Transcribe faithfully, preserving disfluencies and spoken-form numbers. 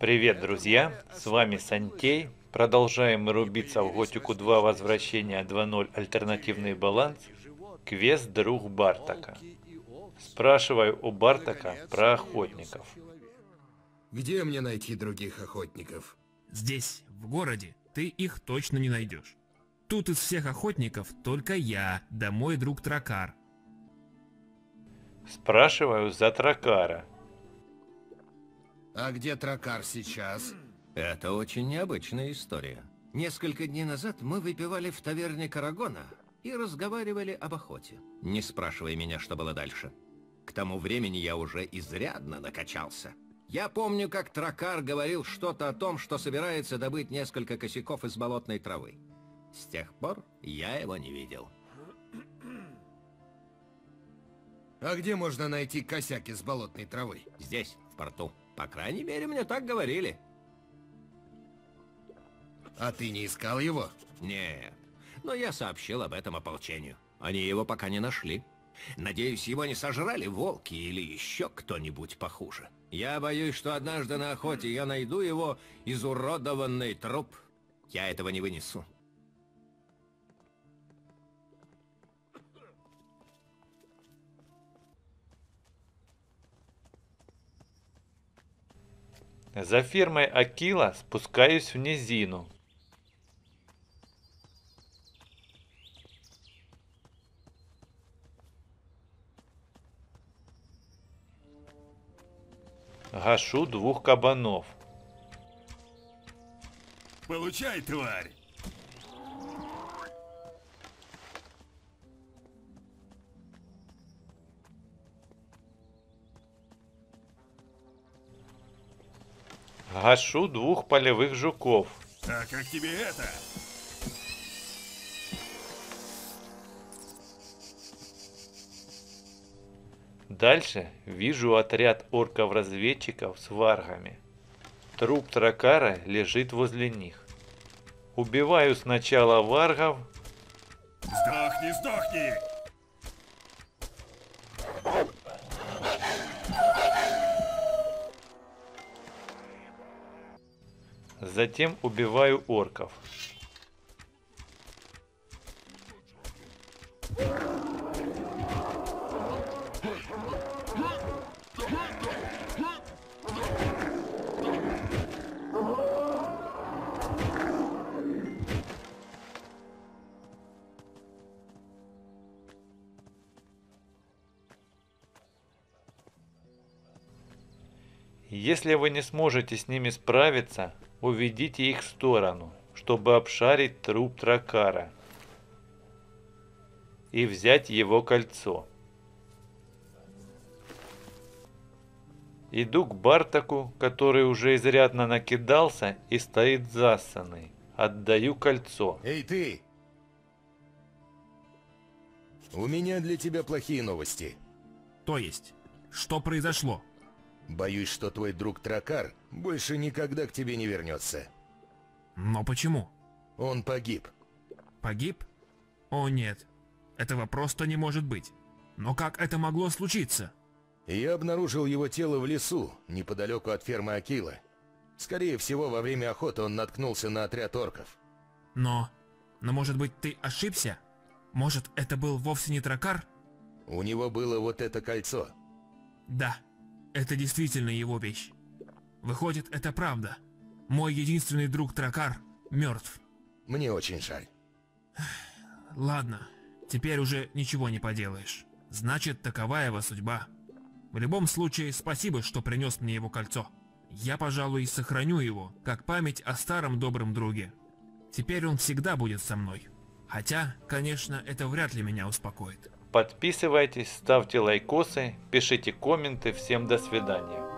Привет, друзья! С вами Сантей. Продолжаем мы рубиться в Готику два Возвращение два ноль Альтернативный баланс. Квест «Друг Бартока». Спрашиваю у Бартока про охотников. Где мне найти других охотников? Здесь, в городе, ты их точно не найдешь. Тут из всех охотников только я, да мой друг Тракар. Спрашиваю за Тракара. А где Тракар сейчас? Это очень необычная история. Несколько дней назад мы выпивали в таверне Карагона и разговаривали об охоте. Не спрашивай меня, что было дальше. К тому времени я уже изрядно накачался. Я помню, как Тракар говорил что-то о том, что собирается добыть несколько косяков из болотной травы. С тех пор я его не видел. А где можно найти косяк из болотной травы? Здесь, в порту. По крайней мере, мне так говорили. А ты не искал его? Нет. Но я сообщил об этом ополчению. Они его пока не нашли. Надеюсь, его не сожрали волки или еще кто-нибудь похуже. Я боюсь, что однажды на охоте я найду его изуродованный труп. Я этого не вынесу. За фермой Акила спускаюсь в низину. Гашу двух кабанов. Получай, тварь! Гашу двух полевых жуков. А как тебе это? Дальше вижу отряд орков-разведчиков с варгами. Труп Тракара лежит возле них. Убиваю сначала варгов. Сдохни, сдохни! Затем убиваю орков. Если вы не сможете с ними справиться, уведите их в сторону, чтобы обшарить труп Тракара и взять его кольцо. Иду к Бартоку, который уже изрядно накидался и стоит засанный. Отдаю кольцо. Эй, ты! У меня для тебя плохие новости. То есть, что произошло? Боюсь, что твой друг Тракар больше никогда к тебе не вернется. Но почему? Он погиб. Погиб? О нет, этого просто не может быть. Но как это могло случиться? Я обнаружил его тело в лесу, неподалеку от фермы Акила. Скорее всего, во время охоты он наткнулся на отряд орков. Но, но может быть, ты ошибся? Может, это был вовсе не Тракар? У него было вот это кольцо. Да. Это действительно его вещь. Выходит, это правда. Мой единственный друг Тракар мертв. Мне очень жаль. Ладно, теперь уже ничего не поделаешь. Значит, такова его судьба. В любом случае, спасибо, что принес мне его кольцо. Я, пожалуй, сохраню его, как память о старом добром друге. Теперь он всегда будет со мной. Хотя, конечно, это вряд ли меня успокоит. Подписывайтесь, ставьте лайкосы, пишите комменты. Всем до свидания.